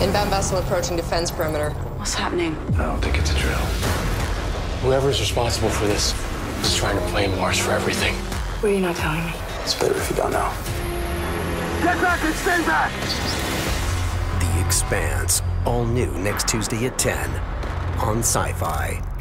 Inbound vessel approaching defense perimeter. What's happening? I don't think it's a drill. Whoever's responsible for this is trying to blame Lars for everything. What are you not telling me? It's better if you don't know. Get back and stay back! The Expanse, all new next Tuesday at 10 on Syfy.